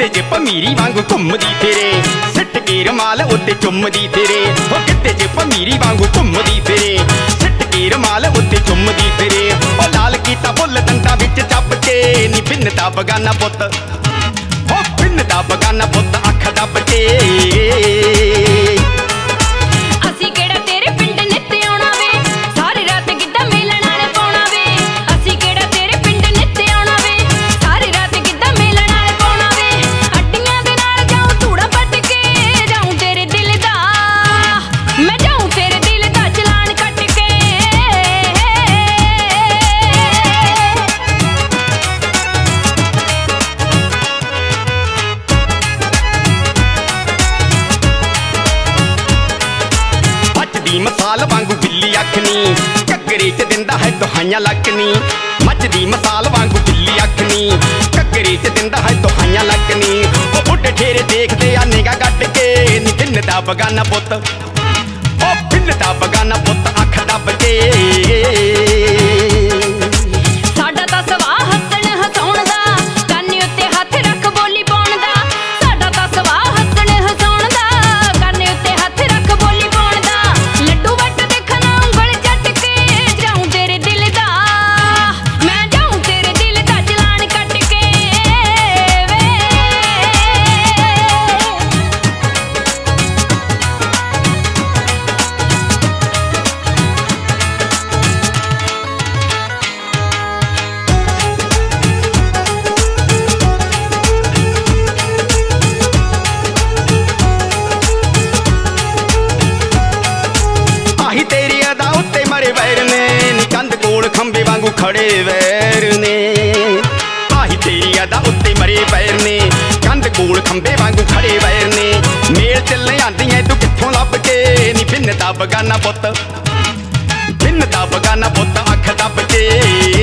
किते ज पमीरी वांगू घुमदी फिरे, सिट के रुमाल उत्ते चुमदी फिरे। ओ किते ज पमीरी वांगू घुमदी फिरे, सिट के रुमाल उत्ते चुमदी फिरे। ओ लाल कीता फुल दंदा विच चप के, नी बिन्नता बेगाना पुत्त। ओ बिन्नता बेगाना पुत्त अख दब के। मसाल वांगू बिल्ली आखनी, घग्गरे च दिंदा है दुहाइयां लकनी। मचदी मसाल वांगू बिल्ली आखनी, घग्गरे च दिंदा है दुहाइयां लकनी। ओ उड ठेरे देखदे आ निगाह गट के, नी बिन्नता बेगाना पुत्त। ओ बिन्नता बेगाना पुत्त अख दब के। खंबे वांगू खड़े वैर ने, आही तेरी अदा उत्ते मरे पैर ने। कंध कोल खंबे वांगू खड़े वैर ने, मेल चल आंदियां तू कित्थों लभ के, नी बिन्नता बेगाना पुत्त। बिन्नता बेगाना पुत्त अख दब के।